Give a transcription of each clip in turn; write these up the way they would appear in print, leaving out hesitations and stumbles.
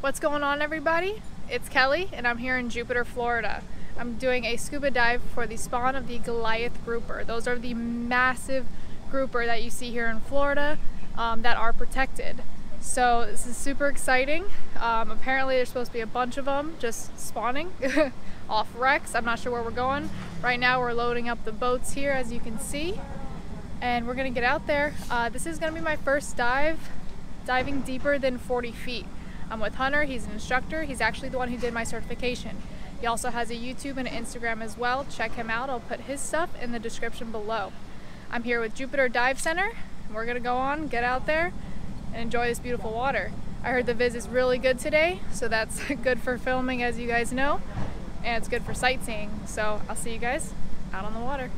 What's going on, everybody? It's Kelly and I'm here in Jupiter, Florida. I'm doing a scuba dive for the spawn of the Goliath grouper. Those are the massive grouper that you see here in Florida that are protected. So this is super exciting. Apparently there's supposed to be a bunch of them just spawning off wrecks. I'm not sure where we're going. Right now we're loading up the boats here, as you can see, and we're gonna get out there. This is gonna be my first dive, diving deeper than 40 feet. I'm with Hunter. He's an instructor. He's actually the one who did my certification. He also has a YouTube and an Instagram as well. Check him out. I'll put his stuff in the description below. I'm here with Jupiter Dive Center. We're gonna go on, get out there, and enjoy this beautiful water. I heard the viz is really good today, so that's good for filming, as you guys know, and it's good for sightseeing. So I'll see you guys out on the water.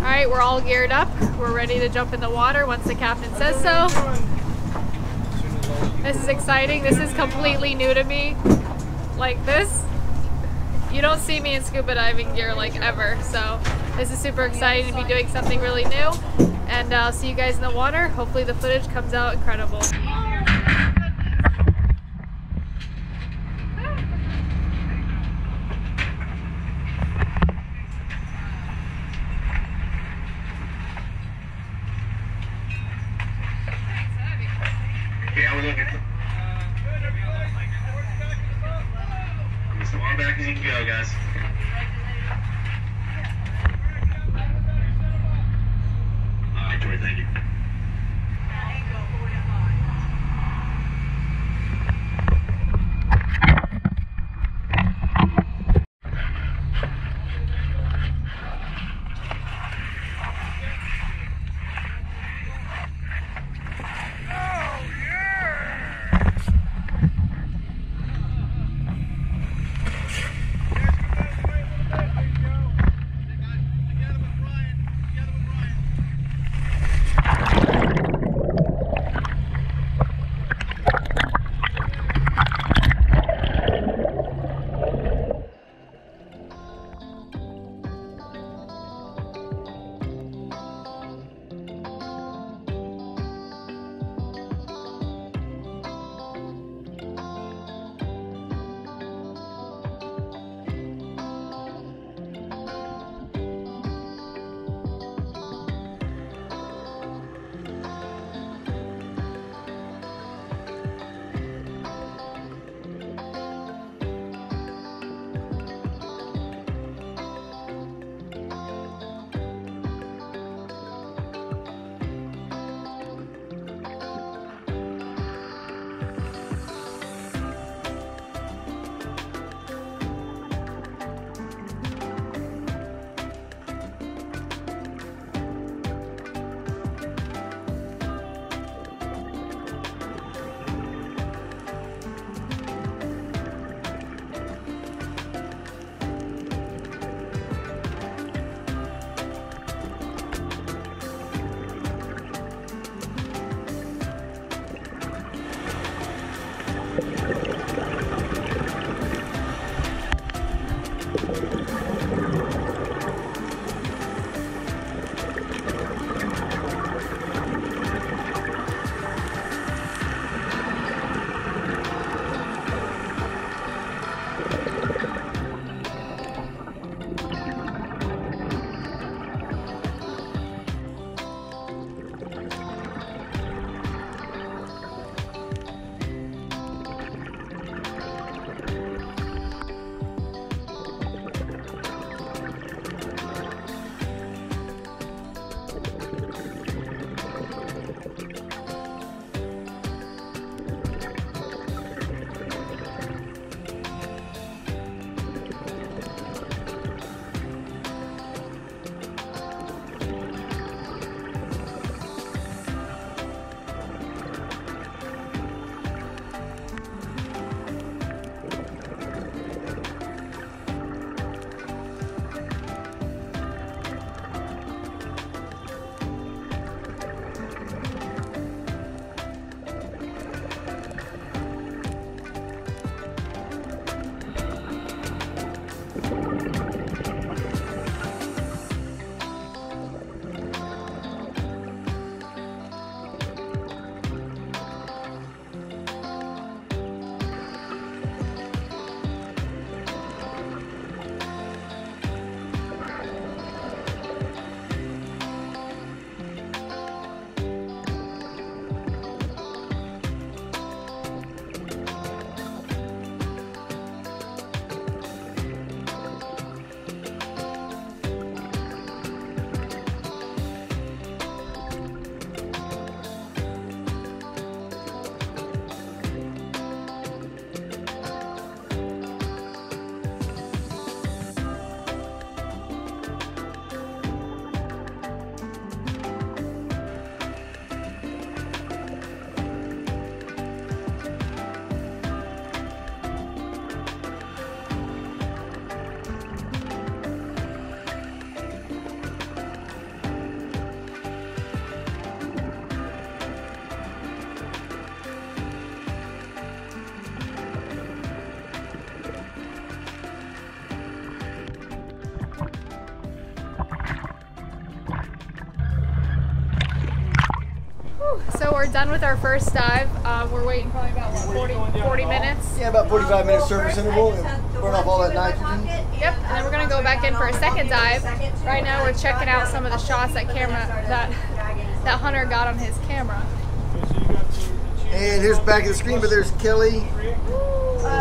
Alright, we're all geared up. We're ready to jump in the water once the captain says so. This is exciting. This is completely new to me. Like this. You don't see me in scuba diving gear like ever, so this is super exciting to be doing something really new. And I'll see you guys in the water. Hopefully the footage comes out incredible. As far back as you can go, guys. All right, Tori, thank you. So we're done with our first dive. We're waiting probably about 40 minutes. Yeah, about 45 minutes service interval. Burn off all that nitrogen. Yep, and then we're gonna go back in for a second dive. Right now we're checking out some of the shots that Hunter got on his camera. And here's the back of the screen, but there's Kelly.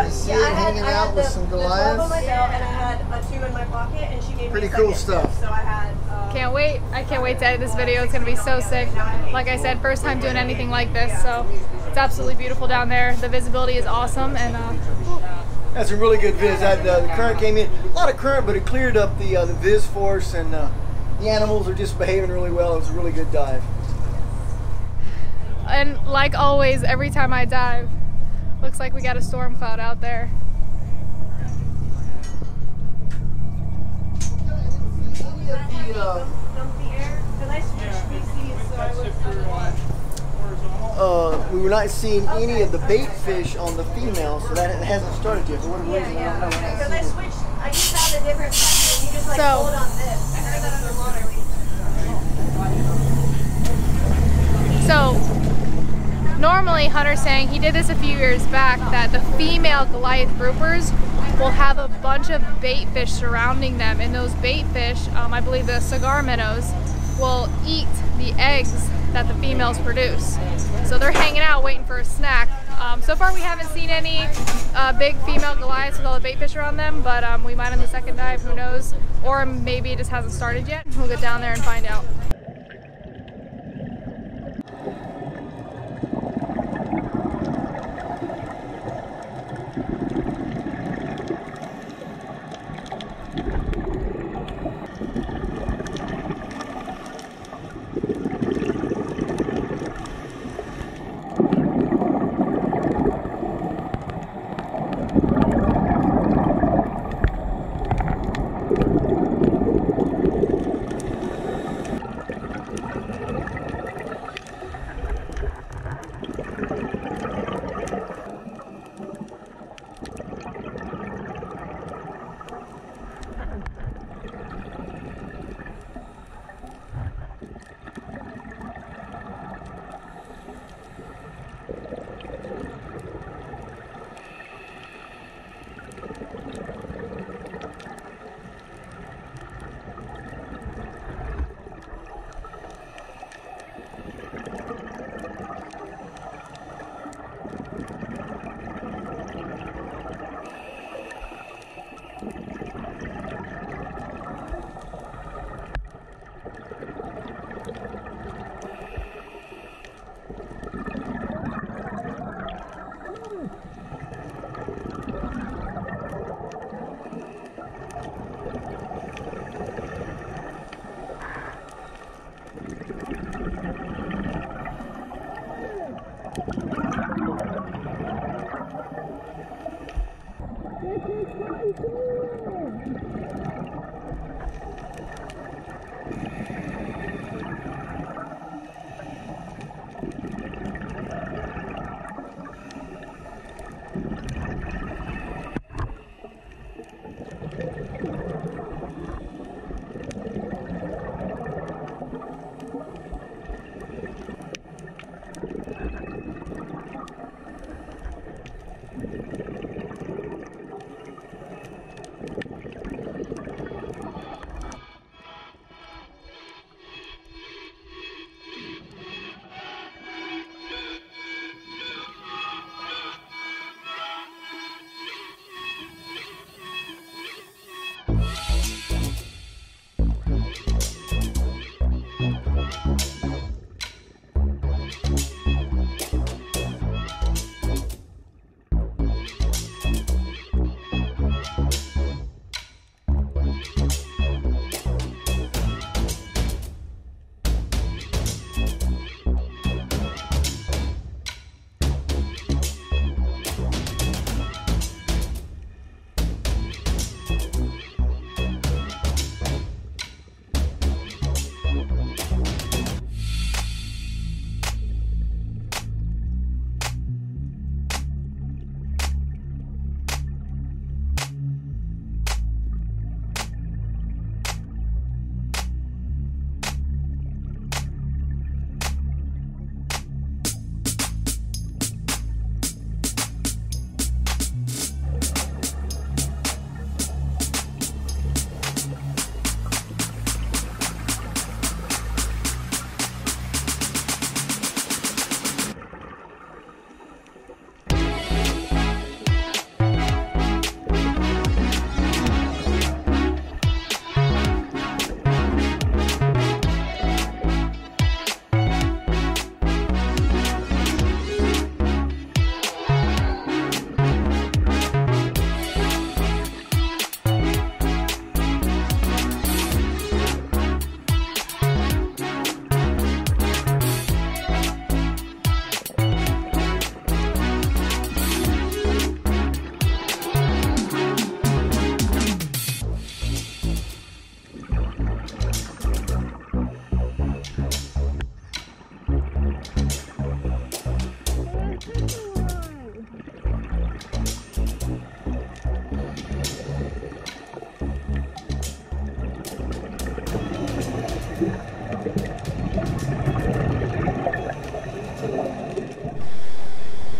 See it hanging out with some Goliaths. And I had a tube in my pocket, and she gave me pretty cool stuff. So I had. Can't wait! I can't wait to edit this video. It's gonna be so sick. Like I said, first time doing anything like this, so it's absolutely beautiful down there. The visibility is awesome, and that's some really good viz. The current came in, a lot of current, but it cleared up the viz force, and the animals are just behaving really well. It was a really good dive. And like always, every time I dive, looks like we got a storm cloud out there. We were not seeing any of the bait fish on the female, so that it hasn't started yet. So what it is, I don't know. I switched. I just found a different pattern. You just like hold on this. I heard that underwater. So normally, Hunter's saying he did this a few years back that the female Goliath groupers will have a bunch of bait fish surrounding them, and those bait fish, I believe the cigar minnows, will eat the eggs that the females produce. So they're hanging out waiting for a snack. So far we haven't seen any big female Goliaths with all the bait fish around them, but we might on the second dive, who knows, or maybe it just hasn't started yet. We'll get down there and find out.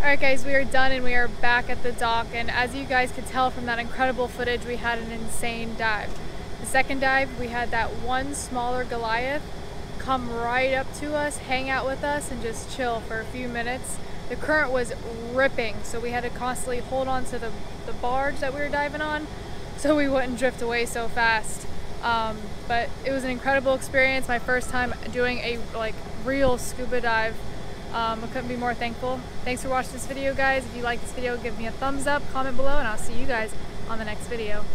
Alright guys, we are done and we are back at the dock, and as you guys could tell from that incredible footage, we had an insane dive. The second dive, we had that one smaller Goliath come right up to us, hang out with us, and just chill for a few minutes. The current was ripping, so we had to constantly hold on to the barge that we were diving on so we wouldn't drift away so fast. But it was an incredible experience, my first time doing a real scuba dive. I couldn't be more thankful. Thanks for watching this video, guys. If you like this video, give me a thumbs up, comment below, and I'll see you guys on the next video.